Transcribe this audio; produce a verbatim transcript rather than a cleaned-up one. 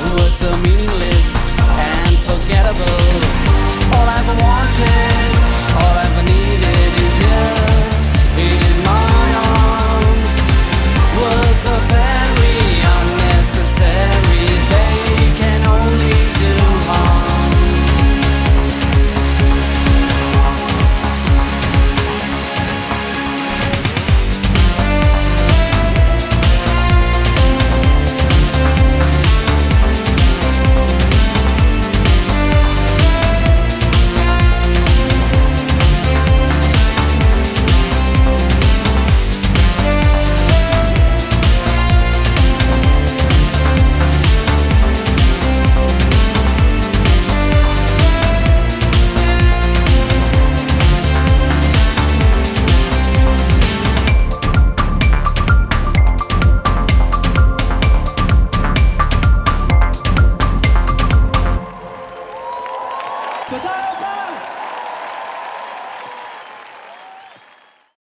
were so meaningless and forgettable. All I've wanted